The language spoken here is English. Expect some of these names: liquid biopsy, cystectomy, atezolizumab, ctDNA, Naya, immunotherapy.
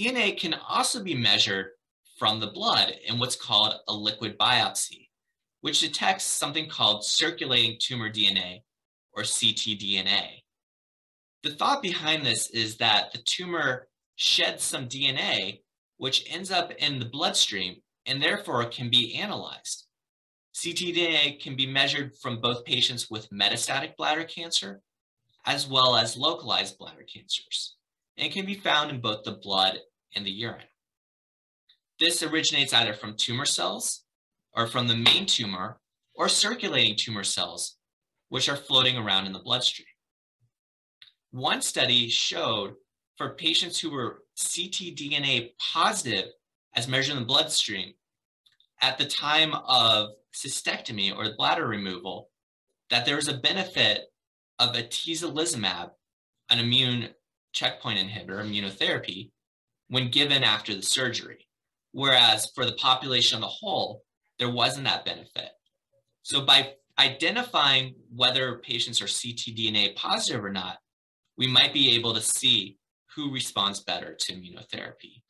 DNA can also be measured from the blood in what's called a liquid biopsy, which detects something called circulating tumor DNA, or ctDNA. The thought behind this is that the tumor sheds some DNA, which ends up in the bloodstream and therefore can be analyzed. ctDNA can be measured from both patients with metastatic bladder cancer as well as localized bladder cancers, and it can be found in both the blood and the urine. This originates either from tumor cells or from the main tumor or circulating tumor cells, which are floating around in the bloodstream. One study showed for patients who were ctDNA positive as measured in the bloodstream at the time of cystectomy or bladder removal, that there was a benefit of atezolizumab, an immune checkpoint inhibitor, immunotherapy, when given after the surgery. Whereas for the population on the whole, there wasn't that benefit. So by identifying whether patients are ctDNA positive or not, we might be able to see who responds better to immunotherapy.